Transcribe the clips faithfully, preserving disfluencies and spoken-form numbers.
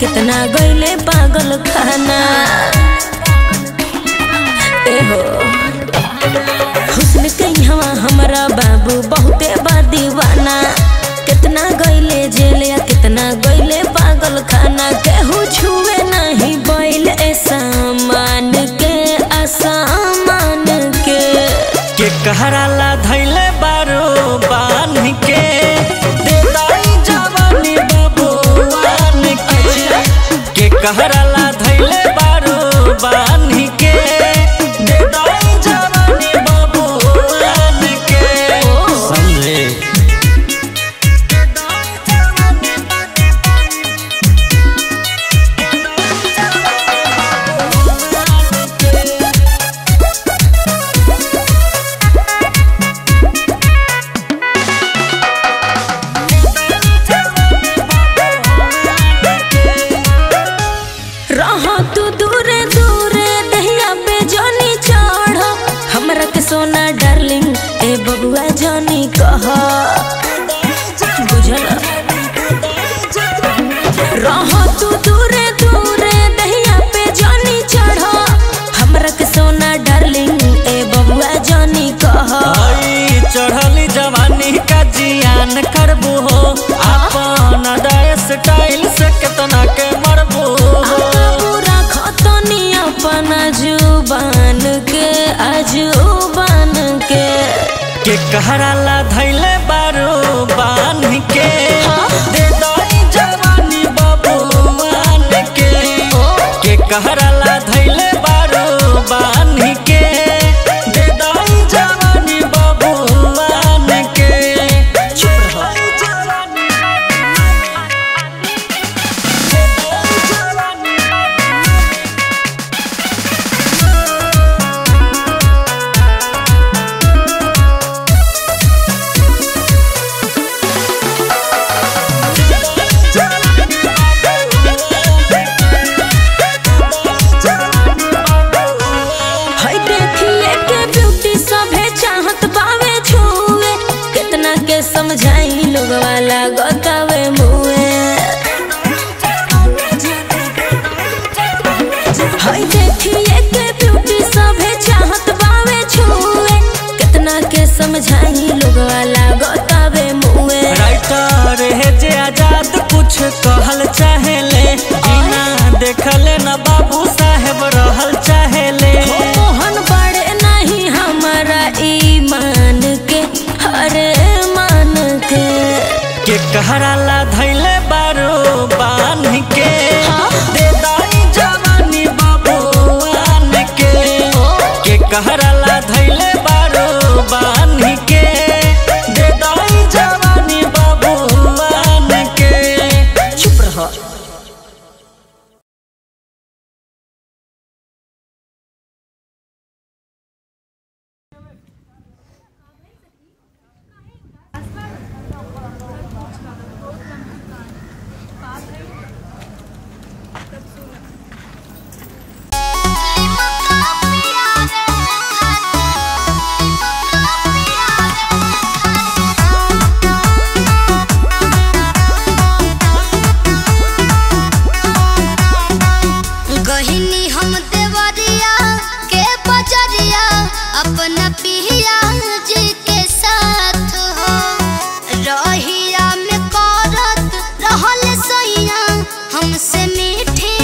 कितना गईले पागल खाना एहो। हुस्न कहियावा हमारा बाबू बहुते बा दीवाना, कितना गईले जेल या कितना गईले पागल खाना। केहू छुए नहीं बैल ए सामान के असामान के, के कहरा ला धैले बारो बान के कहरा ला धैले बारो बानी के देदाई जवानी बाबू आन के समझे देदाई जवानी सोना डार्लिंग ए बबुआ जानी कहा बुझला रहो तू दूरे दूरे दहिया पे जानी चढ़ो हमरा के सोना डार्लिंग ए बबुआ जानी कहा। चढ़ली जवानी का जियान करबू हो अपन देश स्टाइल से कितना के मरबू हो पूरा खतनी अपना जुबान के आजू के कहरा ला धैले बारो बान के दे दाई जवानी बाबू आन के, के कहरा ला धैले बारो बान के दे दाई जवानी बाबू आन के। समझाई लोग वाला गोतावे मुए हाय देखिए के ब्यूटी सभे चाहत बावे छुए, कितना के समझाई लोग वाला गोतावे मुए। राइटर है जे आजाद कुछ कहल चाहेले बिना देखले न बाबू साहेब रहल चाहेले। मोहन बड़े नहीं हमारा ईमान के हरे के कहरा ला धैले बारो बान के देदाई जवानी बाबू आन के, के कहरा ला धैले बारो बान के देदाई जवानी बाबू आन के। चुप रह। से मीठी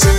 to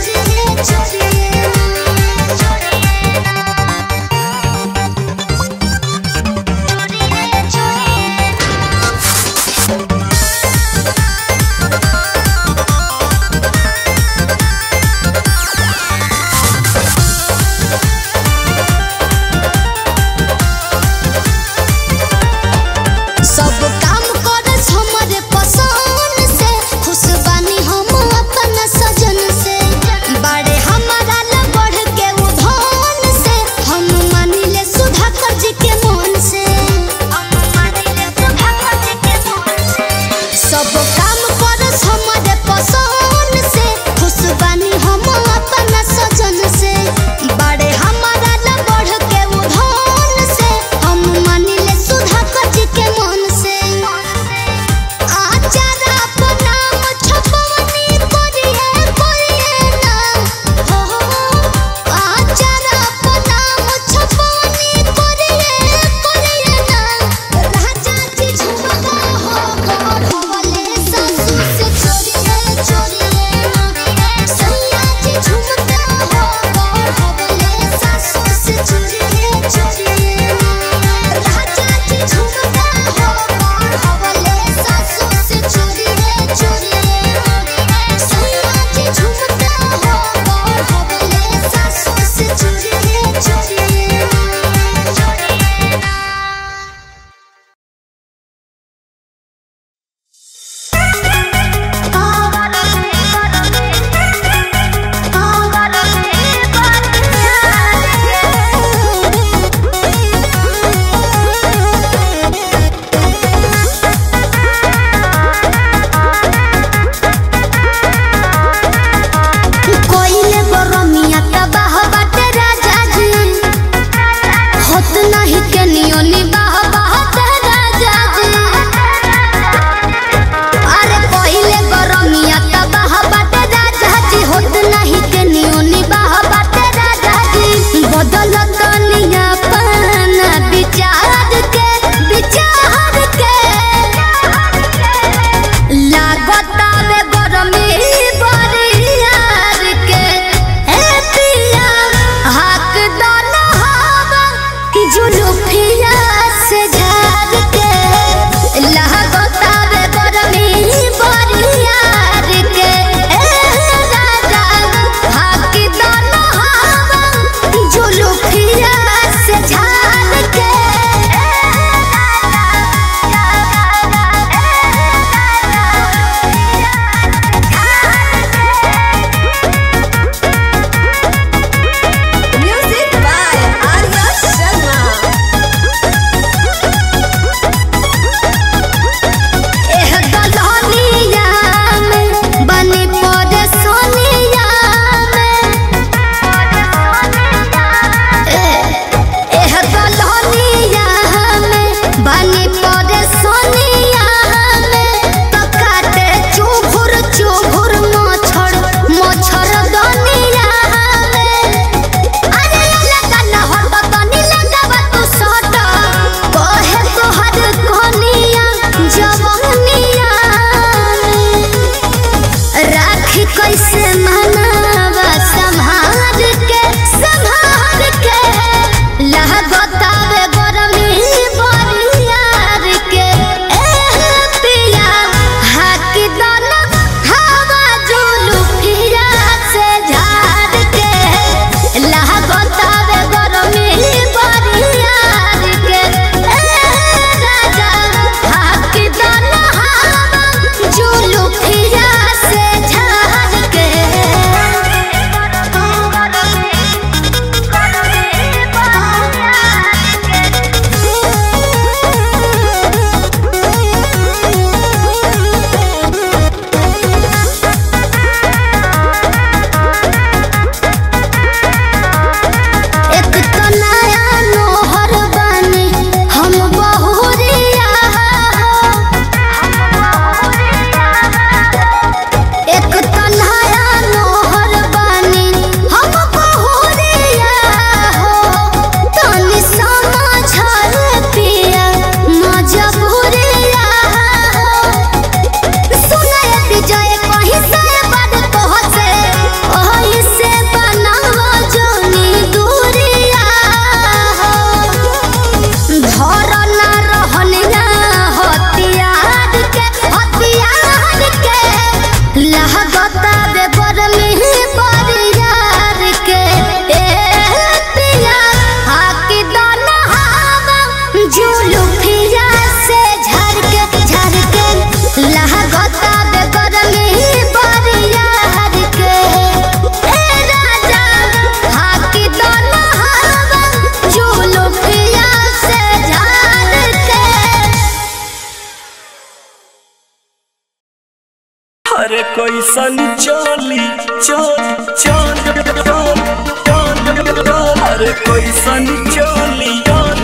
बानी चोली चोल चोल चोल चोल अरे कैसन चोली चोल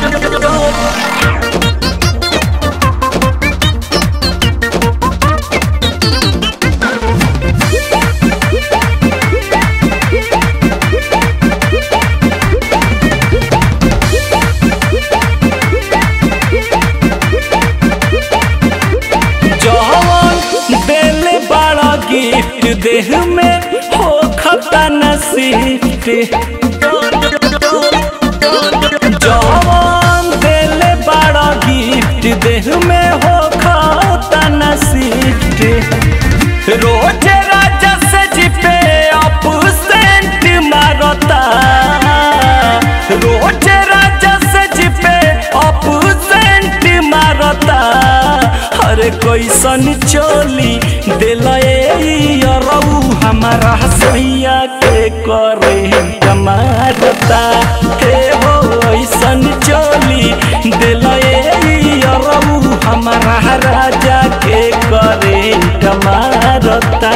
देह में हो खता नसीब जवान देले बड़ा गिफ्ट देह में हो खता नसीब रोज राजा से जिपे अपुसेंट मारता रोज राजा से जिपे अपुसेंट मारता अरे कैसन चोली दिलए हमारा सैया के करे मारता हे हो ऐसन चोली दिलए हमारा राजा के करे मारता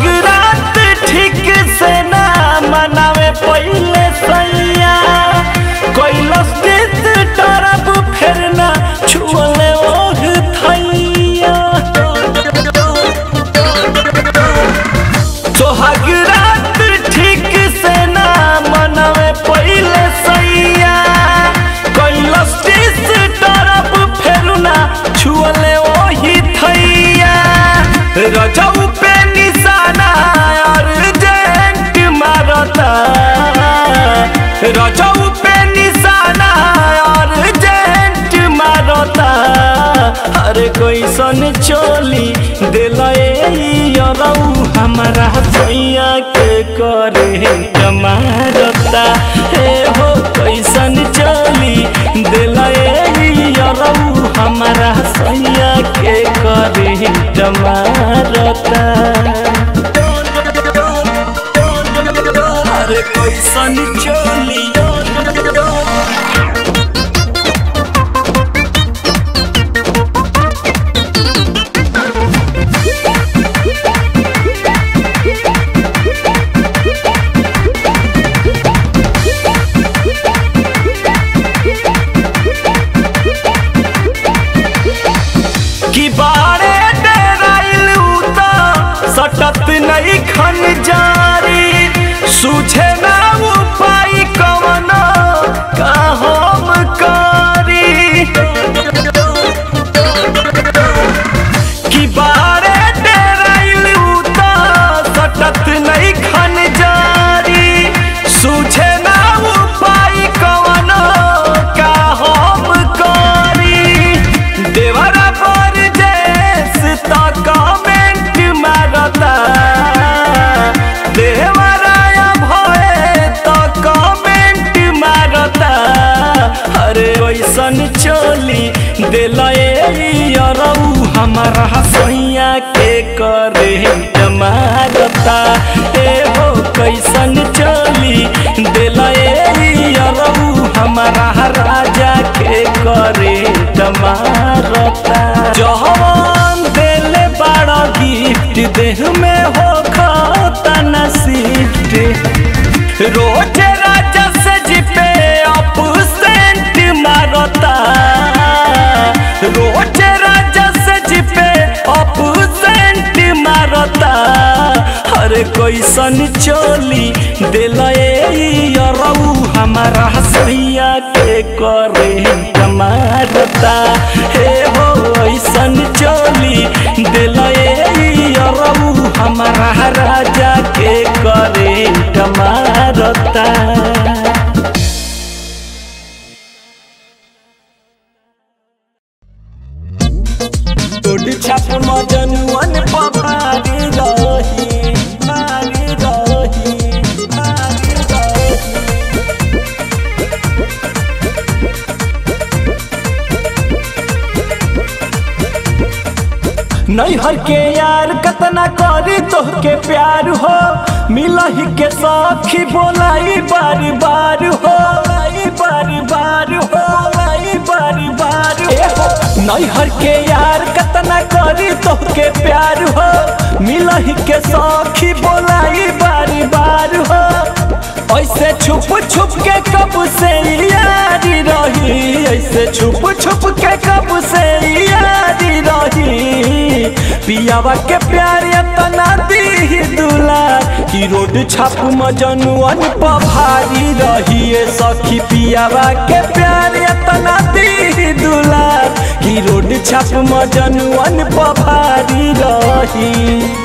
रात ठीक से ना मनावे पहले सैया कैलस तरफ फिर ना छुअले ओढ़ थैया सोहाग रात ठीक से ना मनावे पहले सैया कैलस तरफ फिर ना छुअले ओढ़ थैया रजा पे रजऊ पे निशाना अर्जेंट मारता अरे कैसन चोली दिलए हमारा सैया के करे मारता हे हो कैसन चोली दिलए हमारा सैया के करे मारता कैसन चोली कि बारे डराइल उता सटत नहीं खन जारी सूझे ना उपाय कवन का हम करी कि बारे डराइल उता सटत नहीं खन जारी सूझे ना उपाय कवन का हम करी देवरा पर जैसता कमेंट मारता ऐसन चोली दिलए हमारा सैया के करे मारता हे हो कैसन चोली दिलए हमारा राजा के करे मारता जवान दिले बड़ा गिफ्ट देह में हो खता नसीब रोज राजा से जिपे अपुसेंट मारता रोज राजा से जिपे अपुसेंट मारता अरे कैसन चोली दिलए हमारा सैया के करे मारता हे हो ऐसन चोली दिलए हमारा राजा के करे मारता। छाप मजनुअन पपारी रही मारी रही मारी रही नैहर के यार कतना करी तोहके प्यार हो, मिलही के सखी बोलाई बार बार हो, बार बार हो, बार बार हो। नैहर के यार कतना करी तोहके प्यार हो, मिलही के सखी बोलाई बार बार हो। ऐसे छुप छुप के कब से यारी रही, ऐसे छुप छुप के कब से यारी रही। पियावा के प्यार इतना दी दुलार कि रोड छाप मजनुअन पर भारी रही। ए सखी पियावा के प्यार इतना दी दुलार कि रोड छाप मजनुअन पर भारी रही।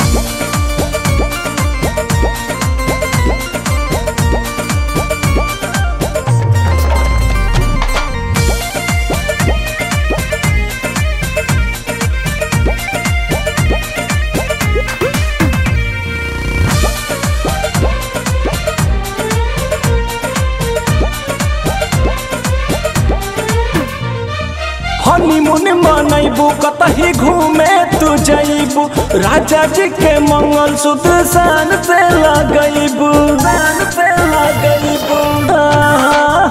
हनीमून मनैबू कतही घूमे तू जैबू, राजा जी के मंगल सूत्र शान से लगैबू, शान से लगैबू।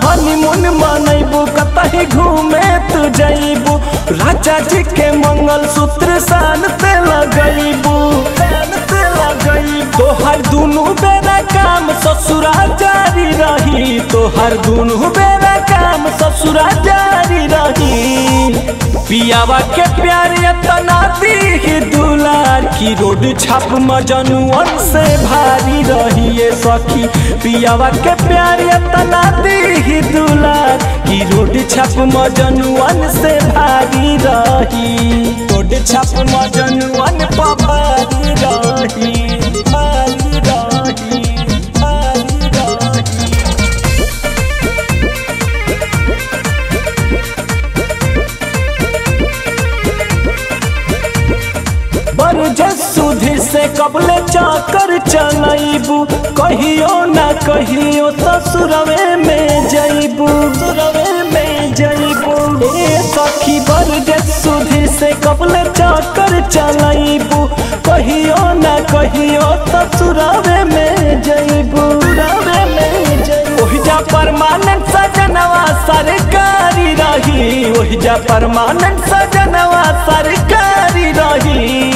हनीमून मनैबू कतही घूमे तू जैबू, राजा जी के मंगल सूत्र शान से लगैबू, शान से लगैबू। तोहर दुनू बेरा काम ससुरा जारी रही, तोहर दुनू बेरा काम ससुरा जारी रही। पियावा के प्यार इतना दी दुलार की रोड छाप मजनुअन से भारी रही। ए सखी पियावा के प्यार इतना दी दुलार की रोड छाप मजनुअन से भारी रही। रोड छाप मजनुअन पर भारी रही, भारी रही। सुधीर से कबले चाकर चलाइबू, कहियो ना कहियो ससुरवे में जइबू, ससुरवे में जइबू। ए सखी बरजे सुधीर से कबले चाकर चलाइबू, कहियो ना कहियो ससुरवे में जइबू, ससुरवे में जइबू। ओहिजा परमानेंट सजनवा सरकारी रही, ओहिजा परमानेंट सजनवा सरकारी रही।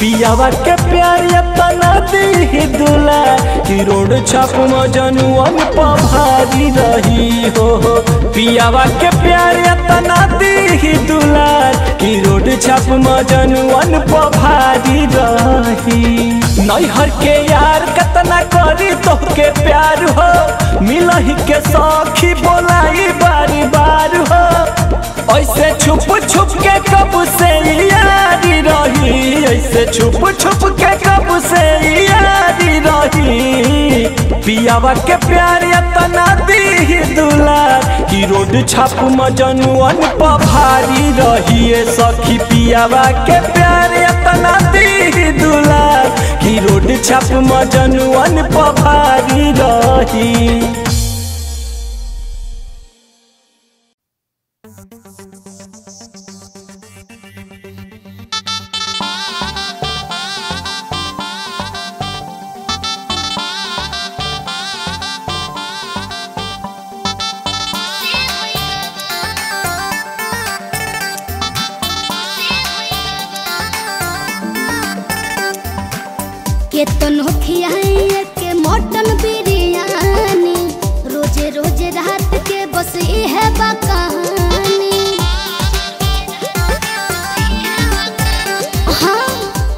पियावा के प्यार इतना दी दुलार कि रोड छाप मजनुअन पर भारी रही हो। पियावा के प्यार इतना दी दुलार कि रोड छाप मजनुअन पर भारी रही। नैहर के यार कतना करी तोहके प्यार हो, मिलही के सखी बोलाई बार बार हो। ऐसे छुप छुप के कब से यारी रही, ऐसे छुप छुप के कब से यारी रही। पियावा के प्यार इतना दी दुलार कि रोड छाप मजनुअन पर भारी रही। ए सखी पियावा के प्यार इतना दी दुलार कि रोड छाप मजनुअन पर भारी रही। केतन हो खियाए के मटन बिरयानी, रोजे रोजे रात के बस इहे बा कहानी। हाँ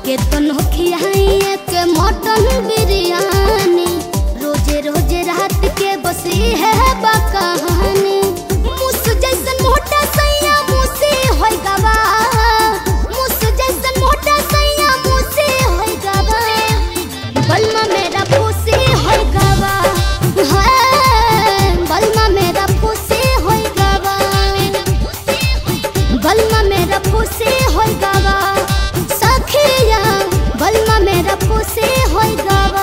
केतन हो खियाए के मटन बिरयानी, रोजे रोजे रात के बस इहे बा कहानी। मुस जैसन मोटा सैया मुसी होई गवा, सखिया बलमा मेरा पुसे होई गवा।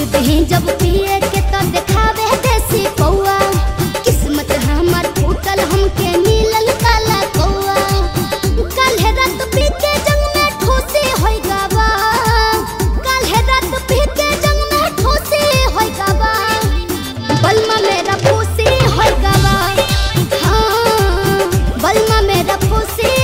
दूध ही जब पिए के तो देखावे देसी पौआ, किस्मत हमर फूटल हमके मिलल काला कौआ। काल्हे रात पी के जंग में ठोसी होई गावा, काल्हे रात पी के जंग में ठोसी होई गावा, बलमा मेरा फूसी होई गावा, हाँ बलमा मेरा फूसी।